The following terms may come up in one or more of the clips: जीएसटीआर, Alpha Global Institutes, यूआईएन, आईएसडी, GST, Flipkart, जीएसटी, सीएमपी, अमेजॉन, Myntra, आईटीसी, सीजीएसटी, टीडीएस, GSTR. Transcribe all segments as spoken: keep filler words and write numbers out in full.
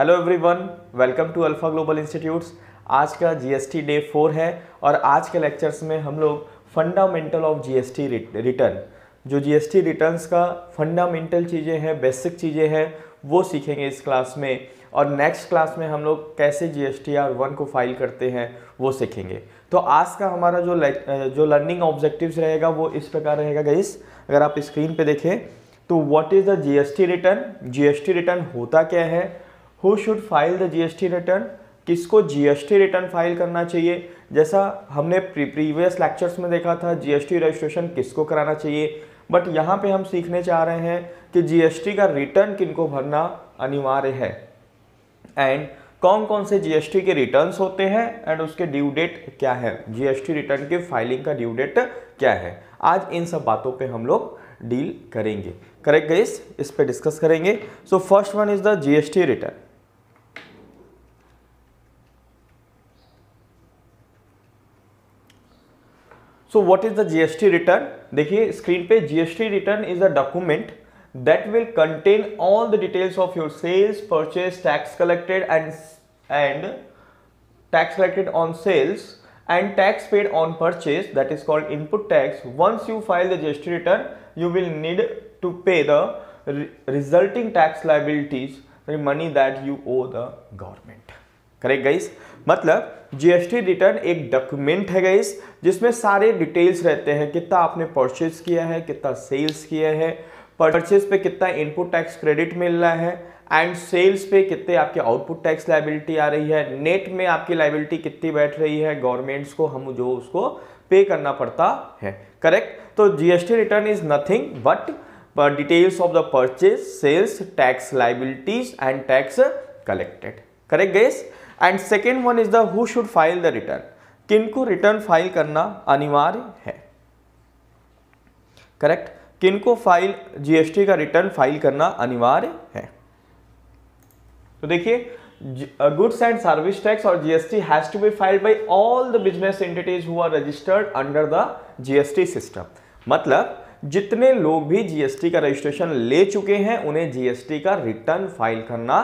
Hello everyone, welcome to alpha global institutes. आज का जीएसटी day four है और आज के लेक्चर्स में हम लोग फंडामेंटल ऑफ जीएसटी रिटर्न, जो जीएसटी रिटर्न्स का फंडामेंटल चीज़ें हैं, बेसिक चीज़ें हैं, वो सीखेंगे इस क्लास में। और नेक्स्ट क्लास में हम लोग कैसे जीएसटीआर वन को फाइल करते हैं वो सीखेंगे। तो आज का हमारा जो जो लर्निंग ऑब्जेक्टिव्स रहेगा वो इस प्रकार रहेगा गाइस। अगर आप स्क्रीन पर देखें तो what is the जीएसटी return, जीएसटी return होता क्या है, who should file the जीएसटी return, किसको जीएसटी रिटर्न फाइल करना चाहिए। जैसा हमने प्रीवियस लेक्चर्स में देखा था जीएसटी रजिस्ट्रेशन किसको कराना चाहिए, बट यहाँ पे हम सीखने चाह रहे हैं कि जीएसटी का रिटर्न किनको भरना अनिवार्य है एंड कौन कौन से जीएसटी के रिटर्न्स होते हैं एंड उसके ड्यू डेट क्या है, जीएसटी रिटर्न के फाइलिंग का ड्यू डेट क्या है। आज इन सब बातों पर हम लोग डील करेंगे, करेक्ट गाइस, इस पर डिस्कस करेंगे। So first one is the जीएसटी return. So what is the जीएसटी return, देखिए स्क्रीन पे, जीएसटी return is a document that will contain all the details of your sales, purchase, tax collected and and tax collected on sales and tax paid on purchase, that is called input tax. Once you file the जीएसटी return you will need to pay the resulting tax liabilities, money that you owe the government, correct guys. मतलब जीएसटी return एक document है guys जिसमें सारे details रहते हैं, कितना आपने purchase किया है, कितना सेल्स किया है, परचेज पे कितना इनपुट टैक्स क्रेडिट मिल रहा है एंड सेल्स पे कितने आपके आउटपुट टैक्स लायबिलिटी आ रही है, नेट में आपकी लायबिलिटी कितनी बैठ रही है गवर्नमेंट्स को, हम जो उसको पे करना पड़ता है, करेक्ट। तो जीएसटी return is nothing but details of the purchase, sales, tax liabilities and tax collected, correct guys. And second one is the who should file the return, किनको रिटर्न फाइल करना अनिवार्य है, करेक्ट, किनको file जीएसटी का return file करना अनिवार्य है। तो देखिए गुड्स एंड सर्विस टैक्स और जीएसटी has to be filed by all the business entities who are registered under the जीएसटी system. मतलब जितने लोग भी जीएसटी का रजिस्ट्रेशन ले चुके हैं उन्हें जीएसटी का रिटर्न फाइल करना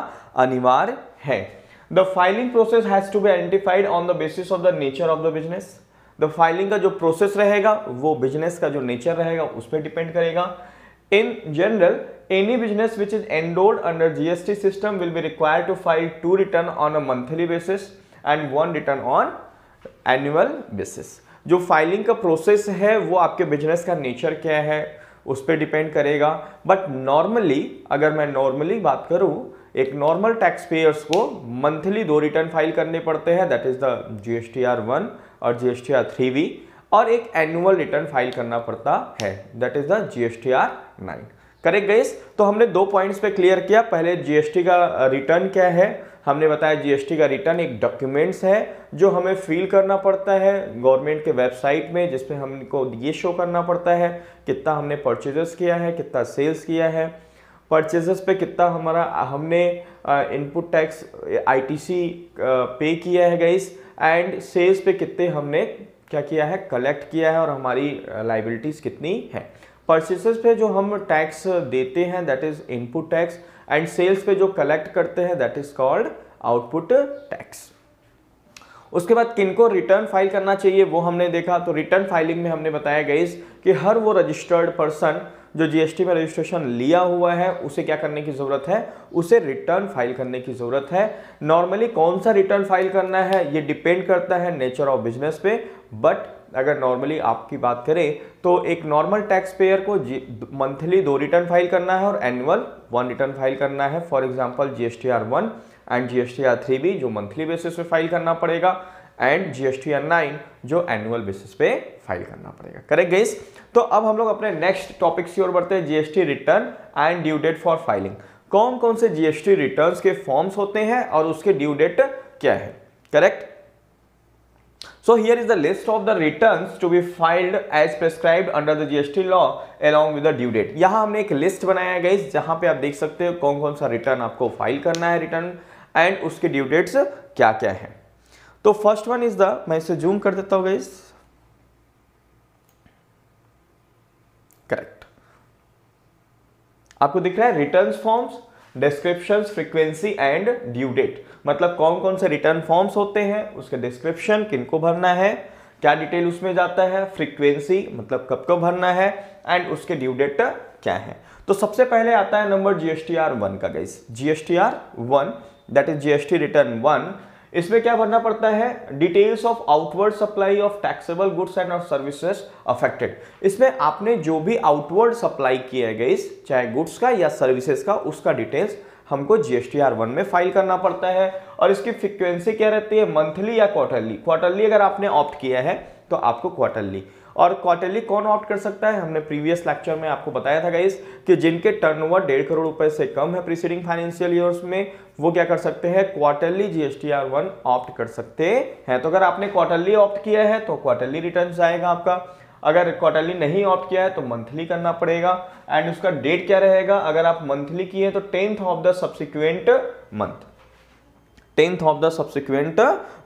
अनिवार्य है। The filing process has to be identified on the basis of the nature of the business. The filing का जो process रहेगा वो बिजनेस का जो nature रहेगा उस पर depend करेगा। In general, any business which is enrolled under G S T system will be required to file two return on a monthly basis and one return on annual basis. जो filing का process है वो आपके business का nature क्या है उस पर depend करेगा। But normally, अगर मैं normally बात करूँ, एक नॉर्मल टैक्स पेयर्स को मंथली दो रिटर्न फाइल करने पड़ते हैं, that is the जीएसटीआर one और जीएसटीआर थ्री वी, और एक एनुअल रिटर्न फाइल करना पड़ता है, that is the जीएसटीआर nine, correct guys. तो हमने दो पॉइंट्स पे क्लियर किया, पहले जीएसटी का रिटर्न क्या है, हमने बताया जीएसटी का रिटर्न एक डॉक्यूमेंट्स है जो हमें फिल करना पड़ता है गवर्नमेंट के वेबसाइट में, जिसमें हमको ये शो करना पड़ता है कितना हमने परचेजेस किया है, कितना सेल्स किया है, परचेजेस पे कितना हमारा हमने इनपुट टैक्स आईटीसी पे किया है गाइस एंड सेल्स पे कितने हमने क्या किया है, कलेक्ट किया है, और हमारी लायबिलिटीज़ कितनी है। परचेजेस पे जो हम टैक्स देते हैं that is input tax and sales पे जो कलेक्ट करते हैं that is called output tax. उसके बाद किनको रिटर्न फाइल करना चाहिए वो हमने देखा। तो रिटर्न फाइलिंग में हमने बताया गाइस कि हर वो रजिस्टर्ड पर्सन जो जीएसटी में रजिस्ट्रेशन लिया हुआ है उसे क्या करने की ज़रूरत है, उसे रिटर्न फाइल करने की ज़रूरत है। नॉर्मली कौन सा रिटर्न फाइल करना है ये डिपेंड करता है नेचर ऑफ बिजनेस पे, बट अगर नॉर्मली आपकी बात करें तो एक नॉर्मल टैक्स पेयर को मंथली दो रिटर्न फाइल करना है और एनुअल वन रिटर्न फाइल करना है। For example जीएसटीआर one and जीएसटीआर three भी जो मंथली बेसिस पे फाइल करना पड़ेगा एंड जीएसटीआर नाइन जो एनुअल बेसिस पे फाइल करना पड़ेगा, करेक्ट गाइस। तो अब हम लोग अपने नेक्स्ट टॉपिक की ओर बढ़ते हैं, जीएसटी return and due date for filing. कौन कौन से जीएसटी रिटर्न्स के फॉर्म्स होते हैं और उसके ड्यू डेट क्या है, correct. So here is the list of the returns to be filed as prescribed under the जीएसटी law along with the due date. यहां हमने एक लिस्ट बनाया गाइस जहां पे आप देख सकते हो कौन कौन सा रिटर्न आपको फाइल करना है रिटर्न एंड उसके ड्यू डेट्स क्या क्या है। तो फर्स्ट वन इज द, मैं इसे जूम कर देता हूं गाइस, करेक्ट, आपको दिख रहा है returns forms. Description, frequency and due date, मतलब कौन कौन से रिटर्न फॉर्म्स होते हैं, उसके डिस्क्रिप्शन, किनको भरना है, क्या डिटेल उसमें जाता है, फ्रीक्वेंसी मतलब कब कब भरना है, एंड उसके ड्यू डेट क्या है। तो सबसे पहले आता है नंबर जीएसटीआर वन का guys, जीएसटीआर one that is जीएसटी return one. इसमें क्या भरना पड़ता है, details of outward supply of taxable goods and services effected. इसमें आपने जो भी आउटवर्ड सप्लाई किया है गाइस, चाहे गुड्स का या सर्विसेज का, उसका डिटेल्स हमको जीएसटीआर वन में फाइल करना पड़ता है। और इसकी फ्रीक्वेंसी क्या रहती है, मंथली या क्वार्टरली। क्वार्टरली अगर आपने ऑप्ट किया है तो आपको क्वार्टरली, और क्वार्टरली कौन ऑप्ट कर सकता है, हमने प्रीवियस लेक्चर में आपको बताया था गाइस कि जिनके टर्नओवर डेढ़ करोड़ रुपए से कम है प्रीसीडिंग फाइनेंशियल ईयर्स में, वो क्या कर सकते हैं, क्वार्टरली जीएसटीआर वन ऑप्ट कर सकते हैं। तो अगर आपने क्वार्टरली ऑप्ट किया है तो क्वार्टरली रिटर्न आएगा आपका, अगर क्वार्टरली नहीं ऑप्ट किया है तो मंथली करना पड़ेगा। एंड उसका डेट क्या रहेगा, अगर आप मंथली किए तो tenth of the subsequent month, tenth of the subsequent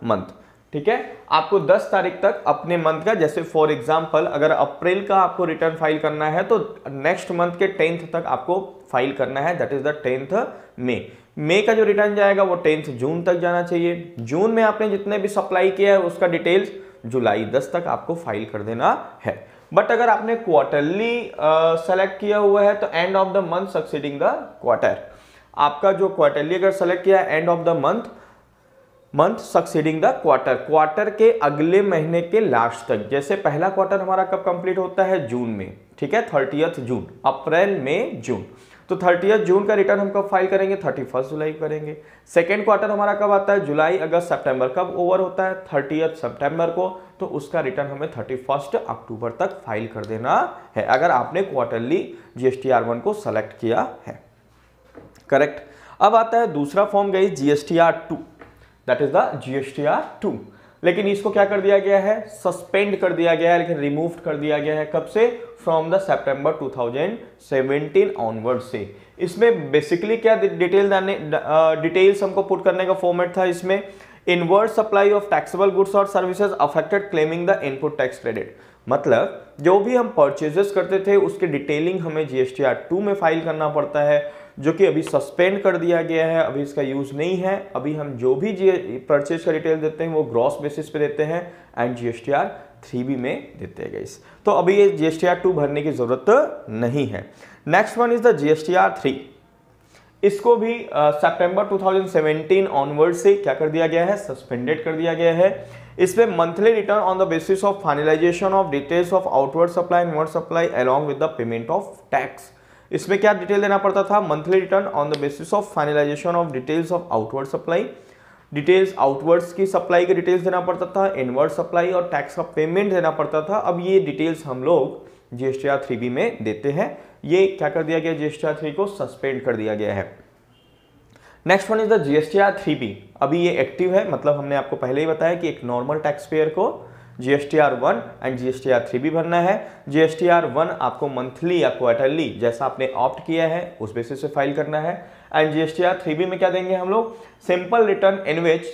month. ठीक है, आपको दस तारीख तक अपने मंथ का, जैसे फॉर एग्जांपल अगर अप्रैल का आपको रिटर्न फाइल करना है तो नेक्स्ट मंथ के टेंथ तक आपको फाइल करना है, that is the tenth May. मई का जो रिटर्न जाएगा वो टेंथ जून तक जाना चाहिए। जून में आपने जितने भी सप्लाई किया है उसका डिटेल्स जुलाई दस तक आपको फाइल कर देना है। बट अगर आपने क्वार्टरली सेलेक्ट किया हुआ है तो end of the month succeeding the quarter, आपका जो क्वार्टरली अगर सेलेक्ट किया है end of the month month succeeding the quarter, quarter के अगले महीने के लास्ट तक। जैसे पहला क्वार्टर हमारा कब कंप्लीट होता है, जून में, ठीक है, थर्टियथ जून, अप्रैल में जून, तो थर्टियथ जून का रिटर्न हम कब फाइल करेंगे, थर्टी फर्स्ट जुलाई को करेंगे। सेकेंड क्वार्टर हमारा कब आता है, जुलाई अगस्त सितंबर, कब ओवर होता है, थर्टियथ सितंबर को, तो उसका रिटर्न हमें थर्टी फर्स्ट अक्टूबर तक फाइल कर देना है, अगर आपने क्वार्टरली जीएसटीआर वन को सेलेक्ट किया है, करेक्ट। अब आता है दूसरा फॉर्म गई जीएसटीआर two, that is the जीएसटीआर two. लेकिन इसको क्या कर दिया गया है, सस्पेंड कर दिया गया है, लेकिन रिमूव कर दिया गया है, कब से, from the September two thousand seventeen onward से। इसमें बेसिकली क्या डिटेल डिटेल्स हमको पुट करने का फॉर्मेट था, इसमें inward supply of taxable goods और services effected claiming the input tax credit, मतलब जो भी हम परचेजेस करते थे उसके डिटेलिंग हमें जीएसटीआर टू में फाइल करना पड़ता है, जो कि अभी सस्पेंड कर दिया गया है, अभी इसका यूज नहीं है। अभी हम जो भी जी परचेज का डिटेल देते हैं वो ग्रॉस बेसिस पे देते हैं, एंड जीएसटीआर थ्री बी में देते हैं गाइस। तो अभी ये जीएसटीआर टू भरने की जरूरत नहीं है। Next one is the जीएसटीआर three, इसको भी September two thousand seventeen onward से क्या कर दिया गया है, सस्पेंडेड कर दिया गया है। इसमें monthly return on the basis of finalisation of details of outward supply and inward supply along with the payment of tax. इसमें क्या डिटेल देना पड़ता था, monthly return on the basis of finalisation of details of outward supply, details outwards की supply की details देना पड़ता था, इनवर्ड सप्लाई और टैक्स का पेमेंट देना पड़ता था। अब ये डिटेल्स हम लोग जीएसटीआर थ्री बी में देते हैं, ये क्या कर दिया गया, जीएसटीआर थ्री को सस्पेंड कर दिया गया है। Next one is the जीएसटीआर three B, अभी ये एक्टिव है, मतलब हमने आपको पहले ही बताया कि एक नॉर्मल टैक्स पेयर को जीएसटीआर one and जीएसटीआर three भी भरना है। जीएसटीआर वन आपको मंथली या क्वार्टरली जैसा आपने ऑप्ट किया है उस बेसिस से फाइल करना है, एंड जीएसटीआर थ्री भी में क्या देंगे हम लोग, simple return in which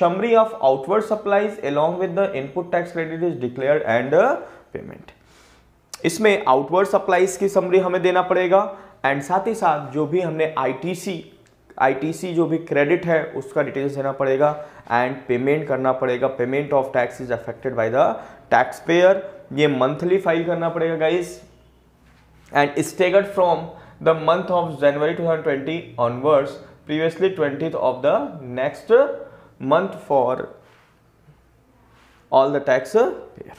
summary of outward supplies along with the input tax credit is declared and payment. इसमें आउटवर्ड सप्लाईज की समरी हमें देना पड़ेगा, एंड साथ ही साथ जो भी हमने आईटीसी आईटीसी जो भी क्रेडिट है उसका डिटेल्स देना पड़ेगा, एंड पेमेंट करना पड़ेगा, payment of tax is effected by the tax payer, ये मंथली फाइल करना पड़ेगा guys, and staggered from the month of January two thousand twenty onwards, previously twentieth of the next month for all the tax payer.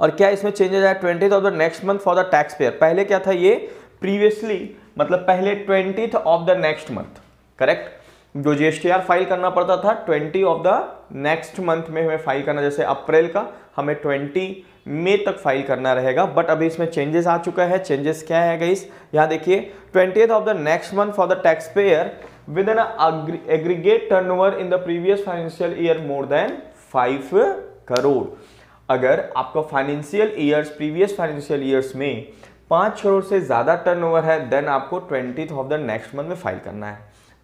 और क्या इसमें changes आया, twentieth of the next month for the tax payer, पहले क्या था ये, previously मतलब पहले twentieth of the next month, correct, जो जीएसटीआर फाइल करना पड़ता था twenty of the next month में हमें फाइल करना, जैसे अप्रैल का हमें ट्वेंटी मई तक फाइल करना रहेगा। बट अभी इसमें चेंजेस आ चुका है, चेंजेस क्या है गाइस, यहाँ देखिए, twentieth of the next month for the tax payer with an aggregate turnover in the previous financial year more than five crore. अगर आपका financial years previous financial years में पाँच करोड़ से ज़्यादा टर्नओवर है, देन आपको ट्वेंटीथ ऑफ द नेक्स्ट मंथ में फाइल करना है।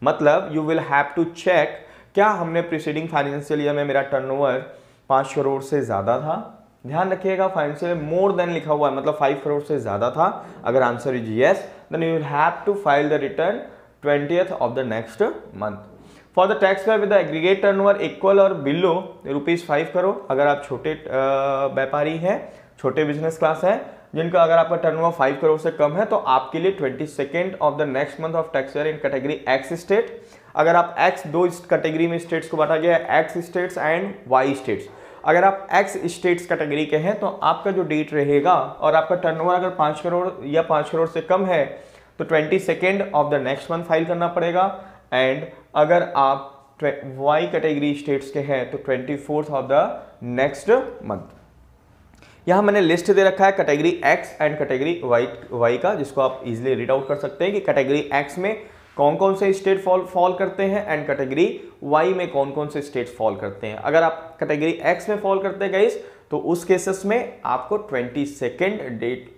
मतलब you will have to check क्या हमने प्रीसीडिंग फाइनेंशियल ईयर में मेरा टर्नओवर पाँच करोड़ से ज़्यादा था, ध्यान रखिएगा फाइनेंशियल मोर देन लिखा हुआ है, मतलब फाइव करोड़ से ज़्यादा था। अगर answer is yes then you will have to file the return twentieth of the next month for the tax payer with the aggregate turnover equal or below rupees five crore. अगर आप छोटे व्यापारी हैं, छोटे बिजनेस क्लास हैं, जिनका अगर आपका टर्नओवर फाइव करोड़ से कम है तो आपके लिए twenty second of the next month of tax year in category X state. अगर आप एक्स दो इस कैटेगरी में स्टेट्स को बांटा गया है, X states and Y states. अगर आप एक्स स्टेट्स कैटेगरी के हैं तो आपका जो डेट रहेगा और आपका टर्नओवर अगर पाँच करोड़ या पाँच करोड़ से कम है तो twenty second of the next month file करना पड़ेगा। एंड अगर आप वाई कैटेगरी स्टेट्स के हैं तो twenty fourth of the next month. यहाँ मैंने लिस्ट दे रखा है category X and category Y Y का, जिसको आप इजीली रीड आउट कर सकते हैं कि कैटेगरी एक्स में कौन कौन से स्टेट फॉल फॉल करते हैं एंड कैटेगरी वाई में कौन कौन से स्टेट फॉल करते हैं। अगर आप कैटेगरी एक्स में फॉल करते हैं गाइस तो उस केसेस में आपको ट्वेंटी सेकेंड डेट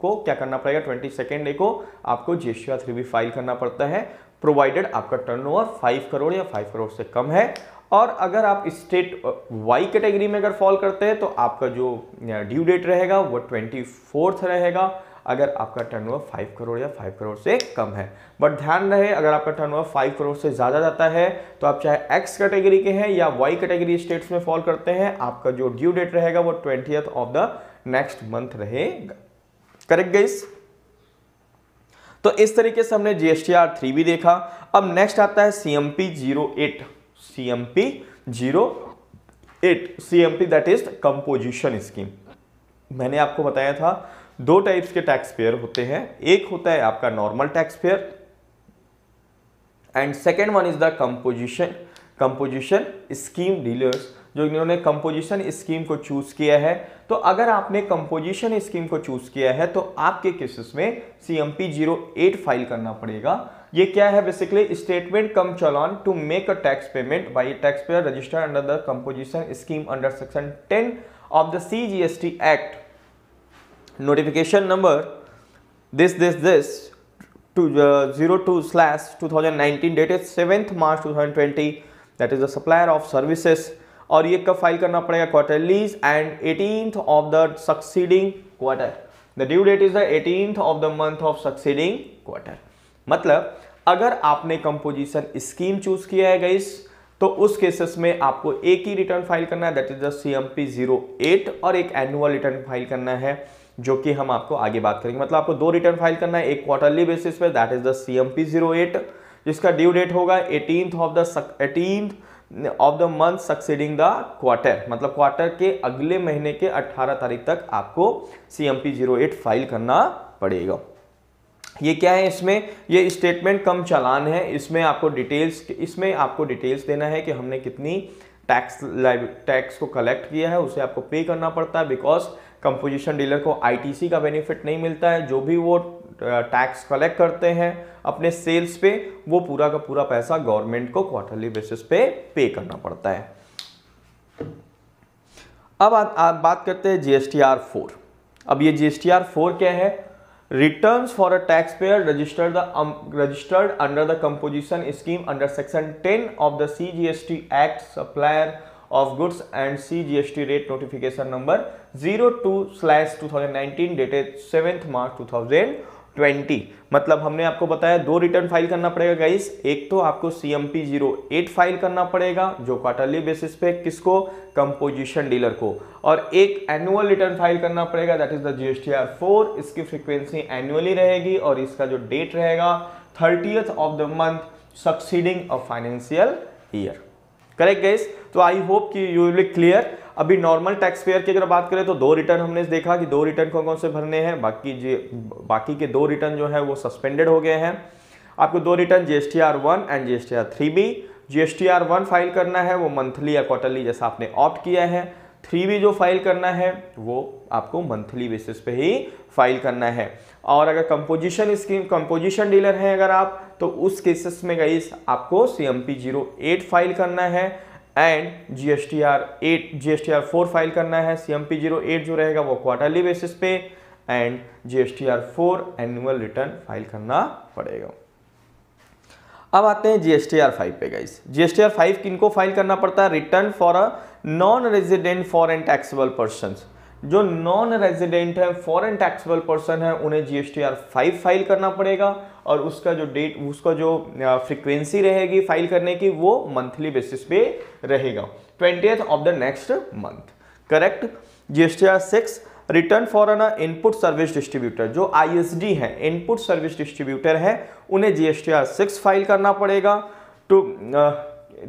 को क्या करना पड़ेगा, ट्वेंटी सेकेंड डे को आपको जीएसटी थ्री भी फाइल करना पड़ता है, प्रोवाइडेड आपका टर्नओवर फाइव करोड़ या फाइव करोड़ से कम है। और अगर आप स्टेट वाई कैटेगरी में अगर फॉल करते हैं तो आपका जो ड्यू डेट रहेगा वो ट्वेंटी फोर्थ रहेगा, अगर आपका टर्नओवर फाइव करोड़ या फाइव करोड़ से कम है। बट ध्यान रहे, अगर आपका टर्नओवर फाइव करोड़ से ज़्यादा जाता है तो आप चाहे एक्स कैटेगरी के हैं या वाई कैटेगरी स्टेट्स में फॉल करते हैं, आपका जो ड्यू डेट रहेगा वो twentieth of the next month रहेगा। Correct guys? तो इस तरीके से हमने जीएसटीआर थ्री भी देखा। अब नेक्स्ट आता है सीएमपी zero eight, सीएमपी zero eight, सीएमपी that is composition scheme. मैंने आपको बताया था दो टाइप्स के टैक्स पेयर होते हैं, एक होता है आपका normal tax payer and second one is the composition composition scheme dealers, जो इन्होंने कंपोजिशन स्कीम को चूज किया है। तो अगर आपने कंपोजिशन स्कीम को चूज किया है तो आपके केसेस में सीएमपी जीरो एट फाइल करना पड़ेगा। ये क्या है basically, statement cum challan to make a tax payment by tax payer registered under the composition scheme under section ten of the सीजीएसटी act, notification number this this this zero two slash two thousand nineteen dated seventh March two thousand twenty that is the supplier of services. और ये कब file करना पड़ेगा, quarterlies and eighteenth of the succeeding quarter, the due date is the eighteenth of the month of succeeding quarter. मतलब अगर आपने composition scheme choose किया है गाइस तो उस केसेस में आपको एक ही रिटर्न फाइल करना है that is the सीएमपी zero eight और एक एनुअल रिटर्न फाइल करना है जो कि हम आपको आगे बात करेंगे। मतलब आपको दो रिटर्न फाइल करना है, एक क्वार्टरली बेसिस पे that is the सीएमपी zero eight जिसका ड्यू डेट होगा eighteenth of the eighteenth of the month succeeding the quarter, मतलब क्वार्टर के अगले महीने के अठारह तारीख तक आपको सीएमपी जीरो एट फाइल करना पड़ेगा। ये क्या है, इसमें ये स्टेटमेंट कम चालान है, इसमें आपको डिटेल्स इसमें आपको डिटेल्स देना है कि हमने कितनी टैक्स टैक्स को कलेक्ट किया है, उसे आपको पे करना पड़ता है। बिकॉज कंपोजिशन डीलर को आईटीसी का बेनिफिट नहीं मिलता है, जो भी वो टैक्स कलेक्ट करते हैं अपने सेल्स पे वो पूरा का पूरा पैसा गवर्नमेंट को क्वार्टरली बेसिस पे पे करना पड़ता है। अब आ, आ, बात करते हैं जीएसटीआर फोर। अब ये जीएसटीआर फोर क्या है, Returns for a taxpayer registered the um, registered under the composition scheme under section ten of the C G S T Act, supplier of goods and C G S T rate notification number zero two slash two thousand nineteen dated seventh March two thousand twenty। मतलब हमने आपको बताया दो return file करना पड़ेगा guys, एक तो आपको सीएमपी जीरो एट फाइल करना पड़ेगा जो क्वार्टरली बेसिस पे किसको, कंपोजिशन डीलर को, और एक एनुअल रिटर्न फाइल करना पड़ेगा that is the जीएसटीआर four. इसकी फ्रीक्वेंसी एनुअली रहेगी और इसका जो डेट रहेगा thirtieth of the month succeeding a financial year. Correct guys? तो आई होप कि यू विल क्लियर। अभी नॉर्मल टैक्स पेयर की अगर बात करें तो दो रिटर्न हमने देखा कि दो रिटर्न कौन कौन से भरने हैं, बाकी जी बाकी के दो रिटर्न जो है वो सस्पेंडेड हो गए हैं। आपको दो return जीएसटीआर one and जीएसटीआर three B, जीएसटीआर one file करना है वो मंथली या क्वार्टरली जैसा आपने ऑप्ट किया है, थ्री बी जो फाइल करना है वो आपको मंथली बेसिस पे ही फाइल करना है। और अगर कंपोजिशन स्कीम कंपोजिशन डीलर हैं अगर आप तो उस केसेस में गाइस आपको सीएमपी जीरो एट फाइल करना है and जीएसटीआर eight जीएसटीआर four file करना है। सीएमपी जीरो एट जो रहेगा वो क्वार्टरली बेसिस पे and जीएसटीआर four annual return file करना पड़ेगा। अब आते हैं जीएसटीआर फाइव पे गाइस। जीएसटीआर फाइव किनको फाइल करना पड़ता है, return for a non resident foreign taxable person जो नॉन रेजिडेंट है, फॉरेन टैक्सेबल पर्सन है, उन्हें जीएसटीआर फाइव फाइल करना पड़ेगा और उसका जो डेट, उसका जो फ्रीक्वेंसी रहेगी फाइल करने की, वो मंथली बेसिस पे रहेगा, twentieth of the next month. Correct. जीएसटीआर six, return for an input service distributor, जो आईएसडी है, इनपुट सर्विस डिस्ट्रीब्यूटर है, उन्हें जीएसटीआर सिक्स फाइल करना पड़ेगा to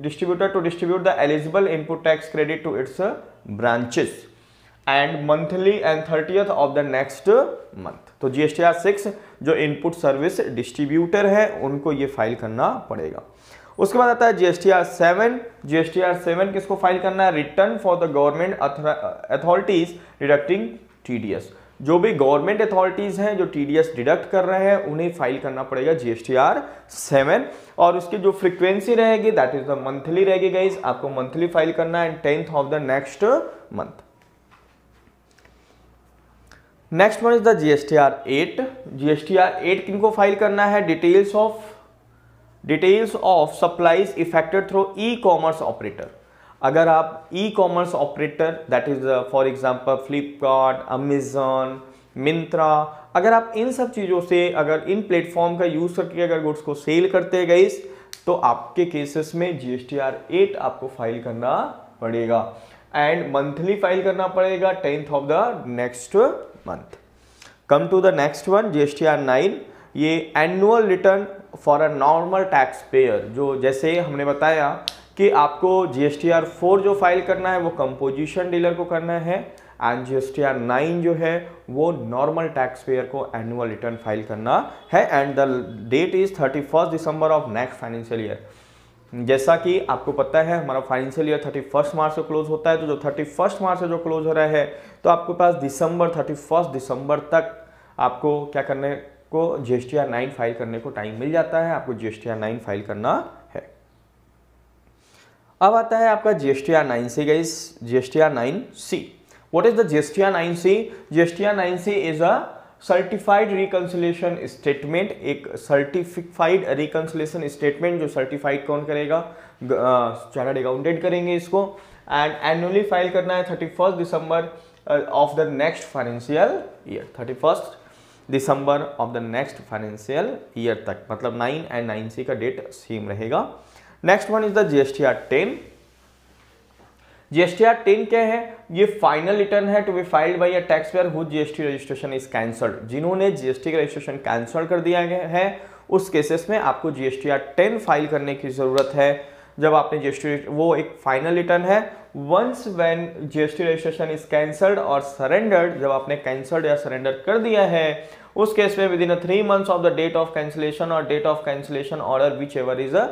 distributor to distribute the eligible input tax credit to its branches and monthly and thirtieth of the next month. तो जीएसटीआर six जो input service distributor है उनको ये file करना पड़ेगा। उसके बाद आता है जीएसटीआर सेवन। जीएसटीआर सेवन किसको फाइल करना है? Return for the government authorities deducting टीडीएस। जो भी गवर्नमेंट अथॉरिटीज हैं जो टीडीएस डिडक्ट कर रहे हैं उन्हें फाइल करना पड़ेगा जीएसटीआर सेवन। और उसकी जो फ्रीक्वेंसी रहेगी दैट इज द मंथली रहेगी गाइज, आपको मंथली फाइल करना है and tenth of the next month. Next one is the जीएसटीआर eight. जीएसटीआर eight किनको फाइल करना है? Details of details of supplies effected through e commerce operator. अगर आप e commerce operator that is for example Flipkart, अमेजॉन, Myntra, अगर आप इन सब चीज़ों से, अगर इन प्लेटफॉर्म का यूज करके अगर गुड्स को सेल करते गए तो आपके केसेस में जीएसटीआर एट आपको फाइल करना पड़ेगा एंड मंथली फाइल करना पड़ेगा tenth of the next month. Come to the next one, जीएसटीआर nine. ये annual return for a normal tax payer, जो जैसे हमने बताया कि आपको जीएसटीआर फोर जो फाइल करना है वो कंपोजिशन डीलर को करना है एंड जीएसटीआर नाइन जो है वो नॉर्मल टैक्स पेयर को एनुअल रिटर्न फाइल करना है and the date is thirty first December of next financial year. जैसा कि आपको पता है हमारा financial year thirty first March से क्लोज होता है, तो जो थर्टी फर्स्ट मार्च से जो क्लोज हो रहा है तो आपके पास दिसंबर, थर्टी फर्स्ट दिसंबर तक आपको क्या करने को जीएसटीआर नाइन फाइल करने को टाइम मिल जाता है, आपको जीएसटीआर नाइन फाइल करना है। अब आता है आपका जीएसटीआर nine C guys, जीएसटीआर nine C. What is the जीएसटीआर nine C? जीएसटीआर nine C is a certified reconciliation statement. एक सर्टिफाइड रिकंसिलेशन स्टेटमेंट, जो सर्टिफाइड कौन करेगा? चार्टर्ड अकाउंटेंट करेंगे इसको एंड एनुअली फाइल करना है thirty first December of the next financial year, thirty first December of the next financial year तक, मतलब नाइन एंड नाइन सी का डेट सेम रहेगा। Next one is the जीएसटीआर ten. जीएसटीआर ten क्या है? ये final return है to be filed by a tax payer whose जीएसटी registration is cancelled. जिन्होंने जीएसटी का रजिस्ट्रेशन कैंसल कर दिया गया है उस केसेस में आपको जीएसटीआर टेन फाइल करने की जरूरत है। जब आपने जीएसटी, वो एक फाइनल रिटर्न है। Once when जीएसटी registration is cancelled और सरेंडर्ड, जब आपने कैंसल्ड या सरेंडर कर दिया है उस केस में within three months of the date of cancellation और date of cancellation order whichever is a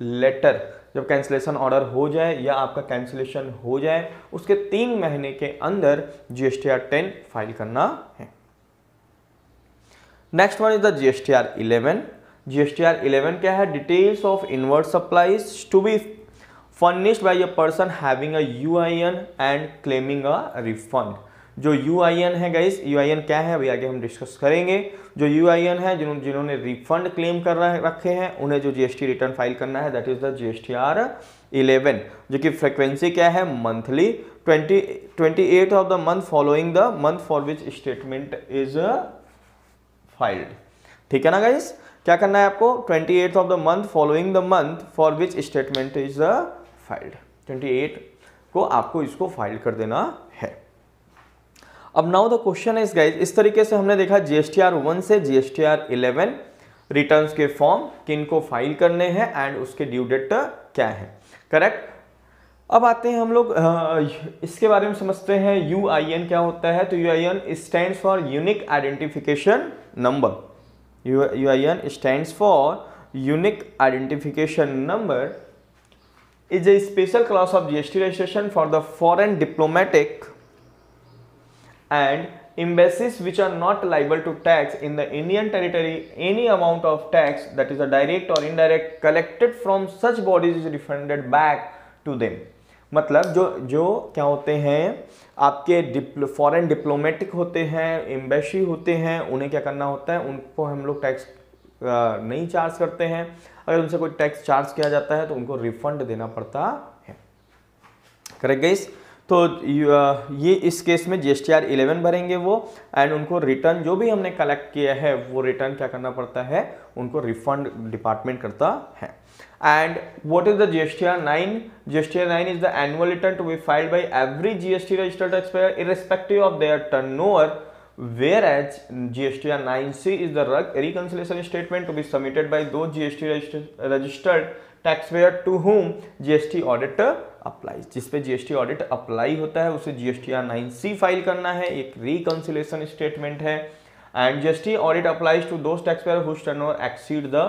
later, जब कैंसिलेशन ऑर्डर हो जाए या आपका कैंसिलेशन हो जाए उसके तीन महीने के अंदर जीएसटीआर टेन फाइल करना है। Next one is the जीएसटीआर eleven. जीएसटीआर eleven क्या है? Details of inward supplies to be furnished by a person having a यूआईएन and claiming a refund. जो यूआईएन है गाइस, यूआईएन क्या है अभी आगे हम डिस्कस करेंगे। जो यूआईएन है, जिन्होंने जिन्होंने रिफंड क्लेम कर रखे हैं उन्हें जो जीएसटी रिटर्न फाइल करना है that is the जीएसटीआर eleven, जो कि फ्रिक्वेंसी क्या है? Monthly, twenty twenty eight of the month following the month for which statement is filed. ठीक है ना गाइस? क्या करना है आपको? Twenty eight of the month following the month for which statement is filed, twenty eight को आपको इसको फाइल कर देना है। अब now the question is guys, इस तरीके से हमने देखा जीएसटीआर वन से जीएसटीआर इलेवन रिटर्न्स के फॉर्म किनको फाइल करने हैं एंड उसके ड्यू डेट क्या है। करेक्ट। अब आते हैं हम लोग इसके बारे में समझते हैं यूआईएन क्या होता है। तो यूआईएन stands for unique identification number. यूआईएन stands for unique identification number is a special class of जीएसटी registration for the foreign diplomatic and embassies which are not liable to tax in the Indian territory. Any amount of tax that is a direct or indirect collected from such bodies is refunded back to them. मतलब जो जो क्या होते हैं आपके Diplo foreign diplomatic होते हैं, embassy होते हैं, उन्हें क्या करना होता है? उनको हम लोग टैक्स नहीं चार्ज करते हैं। अगर उनसे कोई टैक्स चार्ज किया जाता है तो उनको रिफंड देना पड़ता है। Correct guys? तो ये इस केस में जीएसटीआर इलेवन भरेंगे वो, एंड उनको रिटर्न जो भी हमने कलेक्ट किया है वो रिटर्न क्या करना पड़ता है, उनको रिफंड डिपार्टमेंट करता है। And what is the जीएसटीआर nine? जीएसटीआर nine is the annual return to be filed by every जीएसटी registered taxpayer irrespective of their turnover, whereas G S T R nine C is the reconciliation statement to be submitted by those G S T registered taxpayer to whom G S T auditor applies। जिस पे G S T audit apply होता है उसे G S T R nine C file करना है, एक reconciliation statement है। and G S T audit applies to those taxpayer whose turnover exceed the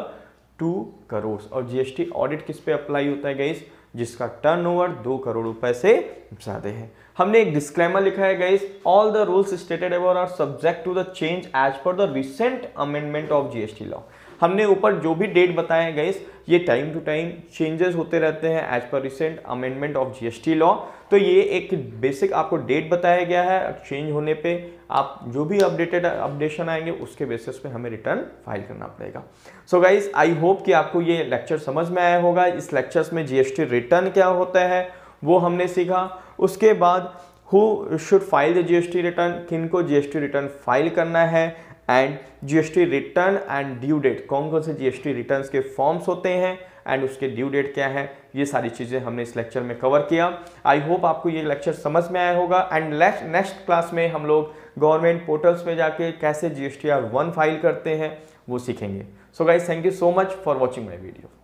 two crores। और G S T audit किस पे अप्लाई होता है guys? जिसका टर्नओवर दो करोड़ रुपए से ज्यादा है। हमने एक डिस्क्लेमर लिखा है guys, all the rules stated above are subject to the change as per the recent amendment of जीएसटी law. हमने ऊपर जो भी डेट बताए गाइस, ये टाइम टू टाइम चेंजेस होते रहते हैं as per recent amendment of जीएसटी law. तो ये एक बेसिक आपको डेट बताया गया है, चेंज होने पे आप जो भी अपडेटेड अपडेशन आएंगे उसके बेसिस पे हमें रिटर्न फाइल करना पड़ेगा। सो गाइज आई होप कि आपको ये लेक्चर समझ में आया होगा। इस लेक्चर्स में जीएसटी रिटर्न क्या होता है वो हमने सीखा, उसके बाद who should file the जीएसटी return, किन को जीएसटी रिटर्न फाइल करना है, and जीएसटी return and due date, कौन कौन से जीएसटी रिटर्न्स के फॉर्म्स होते हैं एंड उसके ड्यू डेट क्या है, ये सारी चीज़ें हमने इस लेक्चर में कवर किया। आई होप आपको ये लेक्चर समझ में आया होगा। एंड नेक्स्ट नेक्स्ट क्लास में हम लोग गवर्नमेंट पोर्टल्स पे जाके कैसे जीएसटीआर वन फाइल करते हैं वो सीखेंगे। So guys, thank you so much for watching my video.